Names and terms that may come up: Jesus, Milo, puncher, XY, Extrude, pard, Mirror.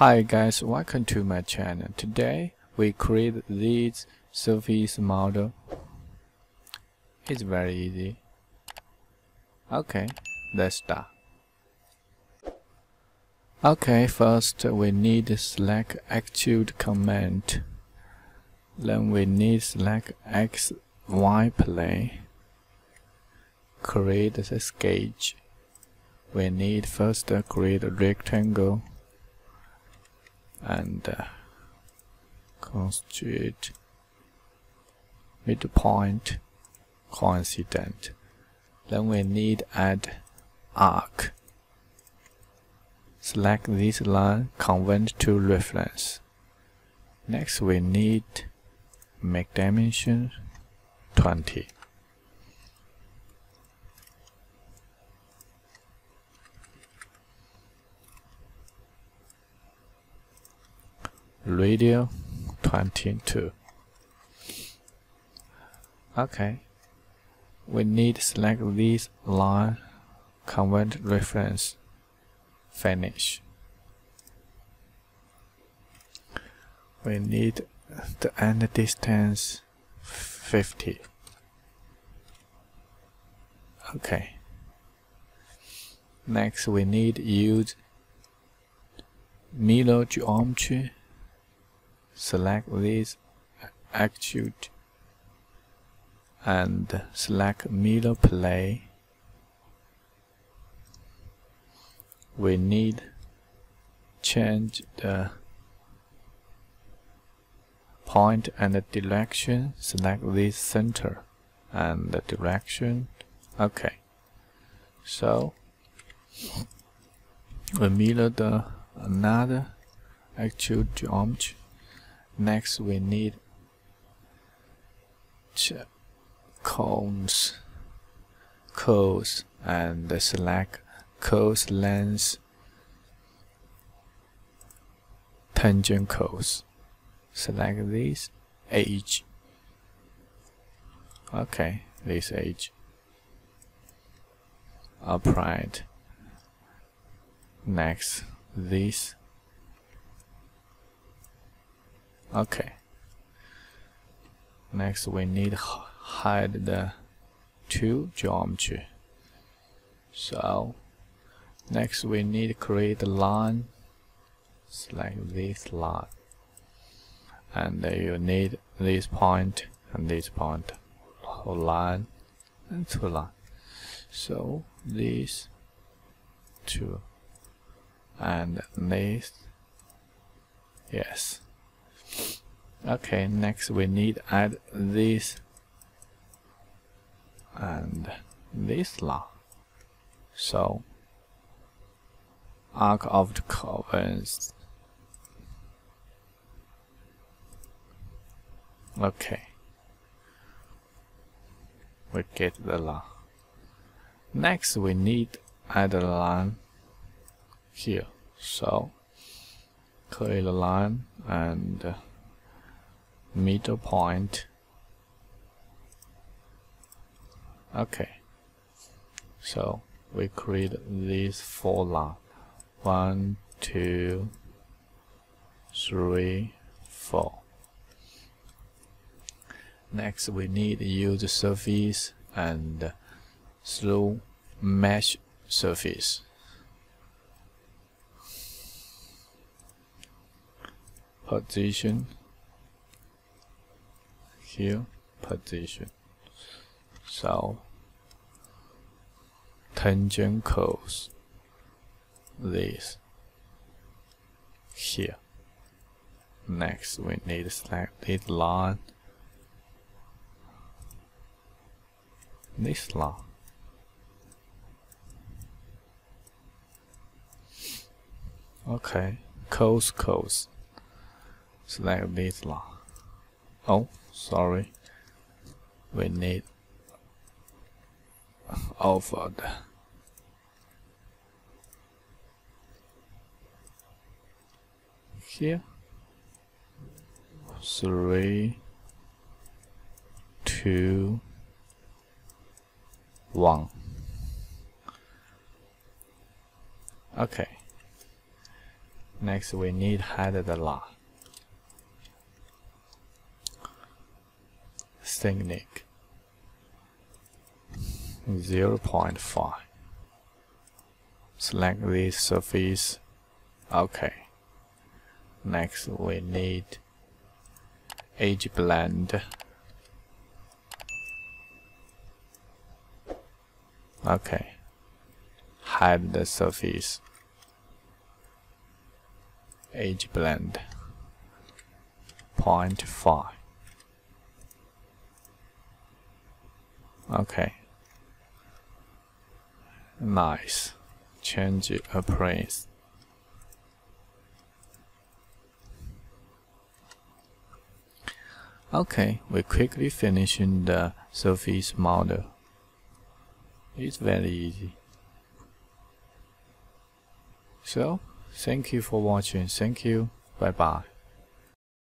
Hi guys, welcome to my channel. Today we create this surface model. It's very easy. Okay, let's start. Okay, first we need select extrude command. Then we need select XY plane. Create the sketch. We need first create a rectangle. And constraint midpoint coincident. Then we need add arc. Select this line, convert to reference. Next we need make dimension 20. Radio 22. Okay, we need select this line, convert reference, finish. We need the end distance 50. Okay, next we need use Milo geometry. Select this extrude and select Mirror plane. We need change the point and the direction. Select this center and the direction. Okay, so we mirror the another extrude geometry. Next we need cones and select cones length, tangent cones. Select this edge. Okay, this edge. Upright. Next this. Okay, next we need hide the two geometry. So next we need create a line. Select this line and you need this point and this point, whole line and two line. So these two and this, yes. Okay, next we need add this and this line. So arc of the curves. Okay, we get the line. Next we need add a line here. So create a line and middle point. Okay, so we create these four lines. 1, 2, 3, 4. Next we need use surface and through mesh surface. Position here, position. So tangent cones this here. Next we need to select this line, this line. Okay, cones. Select this line. Oh, sorry, we need over the here. 3, 2, 1. Okay, Next, we need hide the line. Technique 0.5. Select this surface. Okay. Next, we need edge blend. Okay. Hide the surface. Edge blend 0.5. Okay. Nice. Change appearance. Okay, we quickly finishing the surface model. It's very easy. So, thank you for watching. Thank you. Bye bye.